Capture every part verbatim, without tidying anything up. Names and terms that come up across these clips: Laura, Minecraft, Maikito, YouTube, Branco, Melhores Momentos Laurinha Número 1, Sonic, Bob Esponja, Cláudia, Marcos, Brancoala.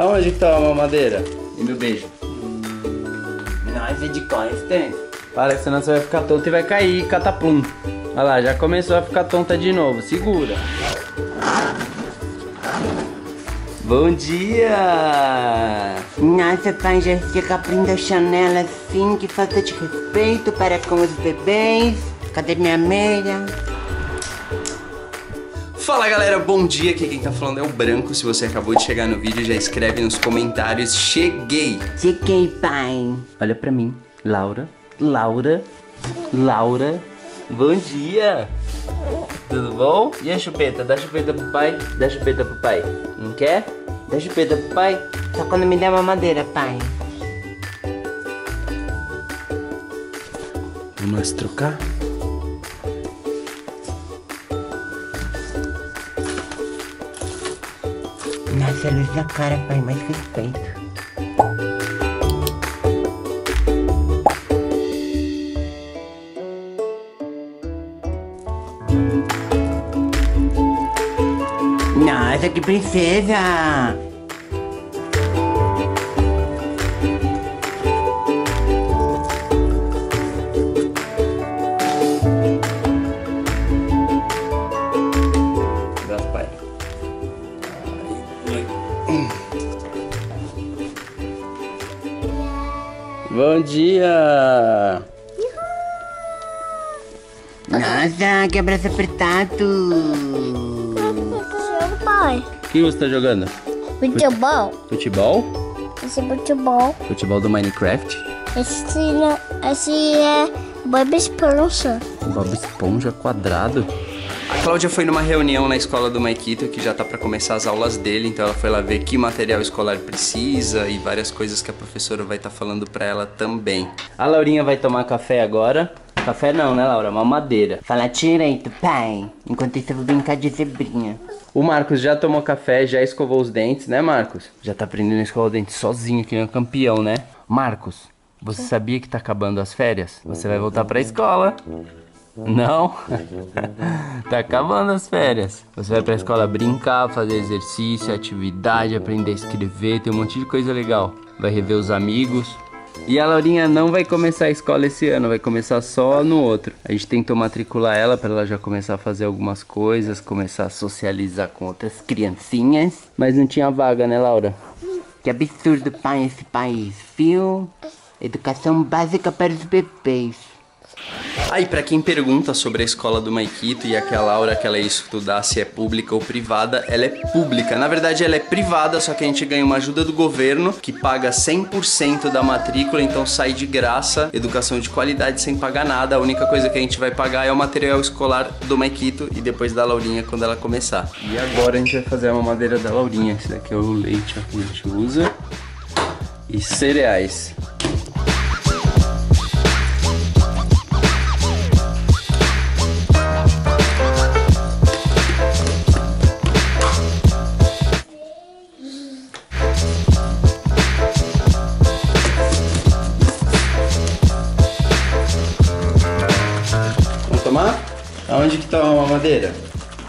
Aonde tá a mamadeira? E meu beijo? Nós é de tem. Para que senão você vai ficar tonto e vai cair, cataplum. Olha lá, já começou a ficar tonta de novo, segura. Bom dia! Nossa, pai, já fica abrindo a janela assim, que falta de respeito para com os bebês. Cadê minha meia? Fala galera, bom dia, aqui quem tá falando é o Branco. Se você acabou de chegar no vídeo, já escreve nos comentários, cheguei! Cheguei, pai! Olha pra mim, Laura, Laura, Laura, bom dia! Tudo bom? E a chupeta? Dá chupeta pro pai? Dá chupeta pro pai. Não quer? Dá chupeta pro pai? Só quando me der mamadeira, pai. Vamos trocar? Nossa, a luz na cara, pai. Mais respeito. Nossa, que princesa! Abraço, pai. Bom dia! Nossa, que abraço apertado! O que você tá jogando? Futebol. Futebol? Esse é futebol. Futebol do Minecraft? Esse, não, esse é Bob Esponja. Bob Esponja quadrado? A Cláudia foi numa reunião na escola do Maikito, que já tá pra começar as aulas dele, então ela foi lá ver que material escolar precisa e várias coisas que a professora vai estar tá falando pra ela também. A Laurinha vai tomar café agora. Café não, né, Laura? Mamadeira. Fala direito, pai. Enquanto isso eu vou brincar de zebrinha. O Marcos já tomou café, já escovou os dentes, né, Marcos? Já tá aprendendo a escovar os dentes sozinho, que ele é um campeão, né? Marcos, você sabia que tá acabando as férias? Você vai voltar pra escola. Não? Tá acabando as férias. Você vai pra escola brincar, fazer exercício, atividade, aprender a escrever, tem um monte de coisa legal. Vai rever os amigos. E a Laurinha não vai começar a escola esse ano, vai começar só no outro. A gente tentou matricular ela para ela já começar a fazer algumas coisas, começar a socializar com outras criancinhas. Mas não tinha vaga, né, Laura? Que absurdo, pai, esse país, viu? Educação básica para os bebês. Aí, ah, pra quem pergunta sobre a escola do Maikito e aquela Laura que ela ia estudar, se é pública ou privada, ela é pública. Na verdade, ela é privada, só que a gente ganha uma ajuda do governo, que paga cem por cento da matrícula, então sai de graça, educação de qualidade sem pagar nada. A única coisa que a gente vai pagar é o material escolar do Maikito e depois da Laurinha quando ela começar. E agora a gente vai fazer a mamadeira da Laurinha. Esse daqui é o leite que a gente usa e cereais. Aonde que tá a mamadeira?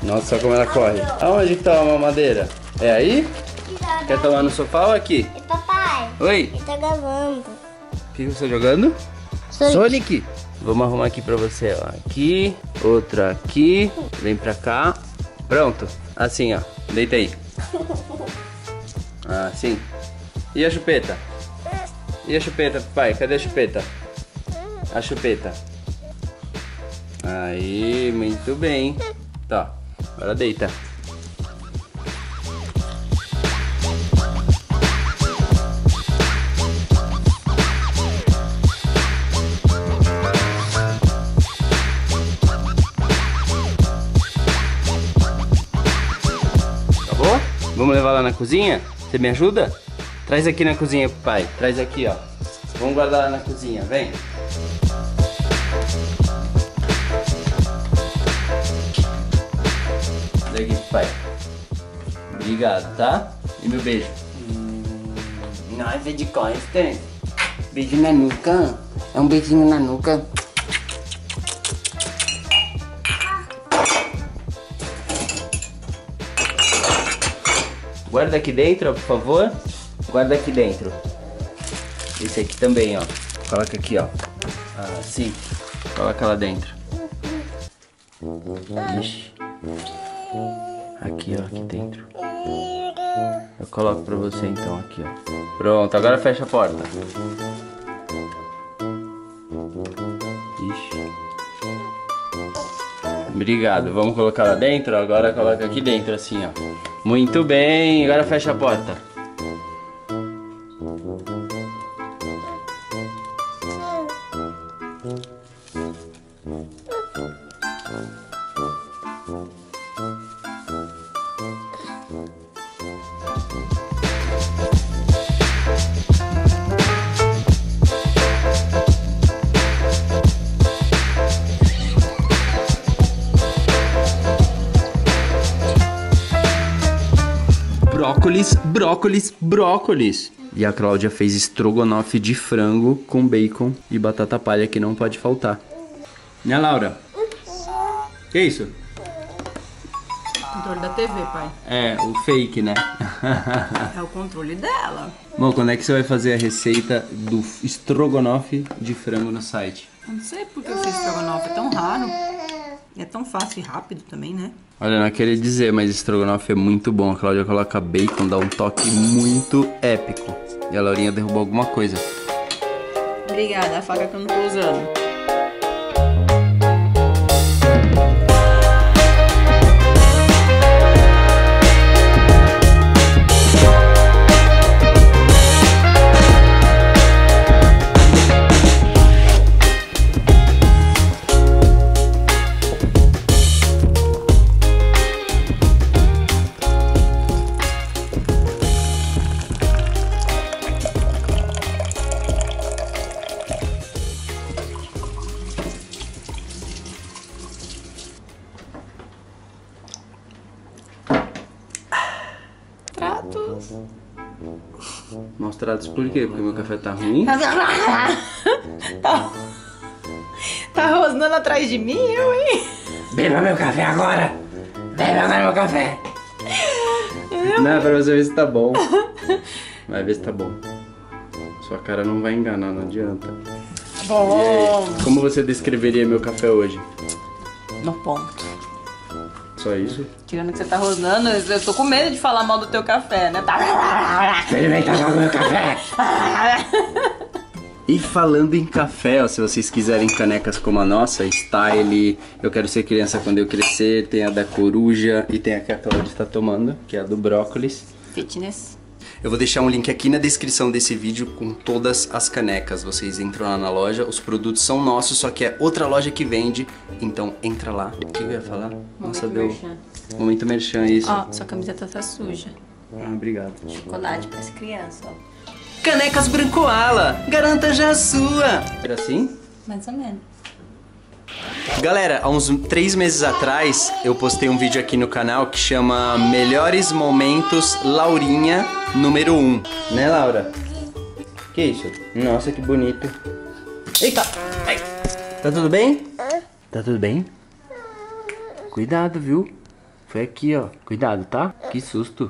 Nossa, como ela corre. Aonde que tá a mamadeira? É aí? Quer tomar no sofá ou aqui? E papai? Oi? Ele tá gravando. O que você tá jogando? Sonic. Sonic. Vamos arrumar aqui pra você, ó. Aqui, outra aqui. Vem pra cá. Pronto. Assim, ó. Deita aí. Assim. E a chupeta? E a chupeta, papai? Cadê a chupeta? A chupeta. Aí, muito bem. Tá, agora deita. Acabou? Vamos levar lá na cozinha? Você me ajuda? Traz aqui na cozinha, pai. Traz aqui, ó. Vamos guardar lá na cozinha, vem. Aqui, pai. Obrigado, tá? E meu beijo? Nossa, de costas. Beijo na nuca. É um beijinho na nuca. Guarda aqui dentro, por favor. Guarda aqui dentro. Esse aqui também, ó. Coloca aqui, ó. Assim. Coloca lá dentro. Ixi. Aqui, ó. Aqui dentro. Eu coloco pra você, então, aqui, ó. Pronto, agora fecha a porta. Ixi. Obrigado. Vamos colocar lá dentro? Agora coloca aqui dentro, assim, ó. Muito bem. Agora fecha a porta. Brócolis, brócolis, brócolis. E a Cláudia fez estrogonofe de frango com bacon e batata palha, que não pode faltar. Né, Laura? Que isso? Controle da T V, pai. É, o fake, né? É o controle dela. Bom, quando é que você vai fazer a receita do estrogonofe de frango no site? Não sei porque eu fiz estrogonofe, é tão raro. É tão fácil e rápido também, né? Olha, não queria dizer, mas estrogonofe é muito bom. A Cláudia coloca bacon, dá um toque muito épico. E a Laurinha derrubou alguma coisa. Obrigada, a faca que eu não tô usando. Mostrados por quê? Porque meu café tá ruim? tá... tá rosnando atrás de mim, eu, hein? Beba meu café agora! Beba agora meu café! Eu... Não, pra você ver se tá bom. Vai ver se tá bom. Sua cara não vai enganar, não adianta. Bom! Como você descreveria meu café hoje? No ponto. Só isso? Tirando que você tá rosnando, eu tô com medo de falar mal do teu café, né? Experimenta mal do meu café! E falando em café, ó, se vocês quiserem canecas como a nossa, Style, Eu Quero Ser Criança Quando Eu Crescer, tem a da Coruja e tem a que a Cláudia está tomando, que é a do Brócolis. Fitness. Eu vou deixar um link aqui na descrição desse vídeo com todas as canecas. Vocês entram lá na loja, os produtos são nossos, só que é outra loja que vende. Então entra lá. O que eu ia falar? Momento Nossa, deu... merchan. Momento merchan, isso. Ó, oh, sua camiseta tá suja. Ah, obrigado. Chocolate para as crianças, ó. Canecas Brancoala, garanta já a sua. Era assim? Mais ou menos. Galera, há uns três meses atrás eu postei um vídeo aqui no canal que chama Melhores Momentos Laurinha Número um. Né, Laura? Que isso? Nossa, que bonito. Eita! Ai. Tá tudo bem? Tá tudo bem? Cuidado, viu? Foi aqui, ó. Cuidado, tá? Que susto.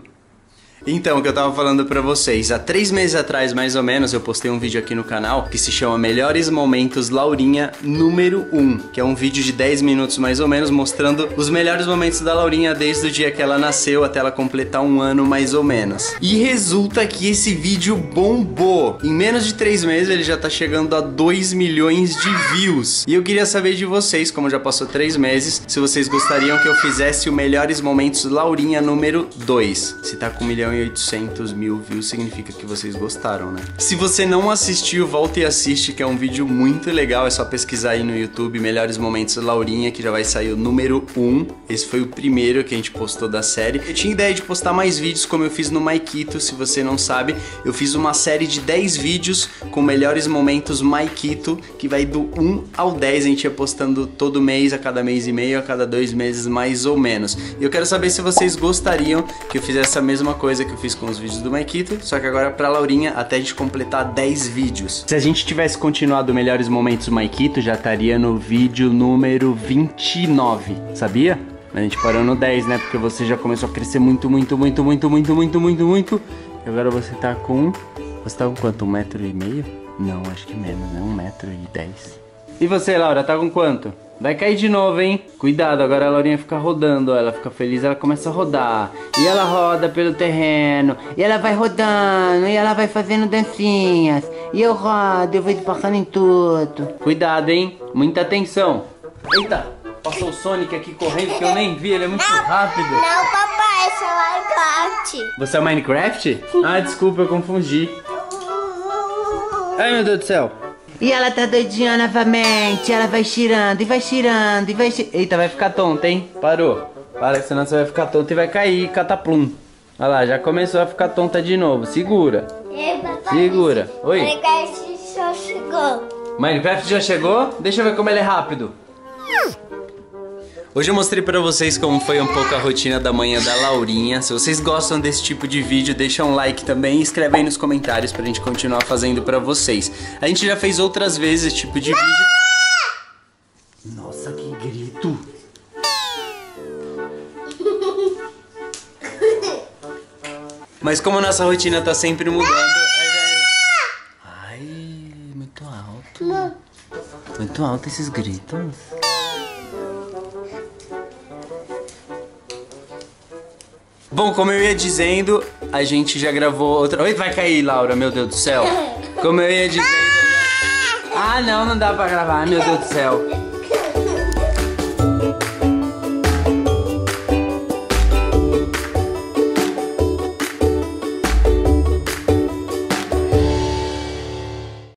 Então, o que eu tava falando pra vocês, há três meses atrás, mais ou menos, eu postei um vídeo aqui no canal que se chama Melhores Momentos Laurinha Número um, que é um vídeo de dez minutos, mais ou menos, mostrando os melhores momentos da Laurinha desde o dia que ela nasceu até ela completar um ano, mais ou menos. E resulta que esse vídeo bombou. Em menos de três meses, ele já tá chegando a dois milhões de views. E eu queria saber de vocês, como já passou três meses, se vocês gostariam que eu fizesse o Melhores Momentos Laurinha Número dois. Se tá com um milhão e oitocentos mil views, significa que vocês gostaram, né? Se você não assistiu, volta e assiste, que é um vídeo muito legal. É só pesquisar aí no YouTube Melhores Momentos Laurinha, que já vai sair o número um. Esse foi o primeiro que a gente postou da série. Eu tinha ideia de postar mais vídeos, como eu fiz no Maikito. Se você não sabe, eu fiz uma série de dez vídeos com Melhores Momentos Maikito, que vai do um ao dez. A gente ia postando todo mês, a cada mês e meio, a cada dois meses, mais ou menos. E eu quero saber se vocês gostariam que eu fizesse a mesma coisa que eu fiz com os vídeos do Maikito, só que agora pra Laurinha, até a gente completar dez vídeos. Se a gente tivesse continuado Melhores Momentos do Maikito, já estaria no vídeo número vinte e nove, sabia? Mas a gente parou no dez, né? Porque você já começou a crescer muito, muito, muito, muito, muito, muito, muito, muito, Agora você tá com... Você tá com quanto? Um metro e meio? Não, acho que menos, né? Um metro e dez. E você, Laura, tá com quanto? Vai cair de novo, hein? Cuidado, agora a Laurinha fica rodando, ó. Ela fica feliz, ela começa a rodar. E ela roda pelo terreno. E ela vai rodando, e ela vai fazendo dancinhas. E eu rodo, eu vou esbarrando em tudo. Cuidado, hein? Muita atenção. Eita, passou o Sonic aqui correndo que eu nem vi, ele é muito não, rápido. Não, papai, esse é Minecraft. Você é Minecraft? Ah, desculpa, eu confundi. Ai, meu Deus do céu. E ela tá doidinha novamente, ela vai girando, e vai girando, e vai... Eita, vai ficar tonta, hein? Parou. Para, senão você vai ficar tonta e vai cair, cataplum. Olha lá, já começou a ficar tonta de novo. Segura. Ei, papai, segura. Oi. Minecraft já chegou. Minecraft já chegou? Deixa eu ver como ele é rápido. Hoje eu mostrei pra vocês como foi um pouco a rotina da manhã da Laurinha. Se vocês gostam desse tipo de vídeo, deixa um like também e escreve aí nos comentários pra gente continuar fazendo pra vocês. A gente já fez outras vezes esse tipo de vídeo. Nossa, que grito! Mas como a nossa rotina tá sempre mudando... Ai, muito alto. Muito alto esses gritos. Bom, como eu ia dizendo, a gente já gravou outra... Oi, vai cair, Laura, meu Deus do céu. Como eu ia dizendo... Ah, não, não dá pra gravar, meu Deus do céu.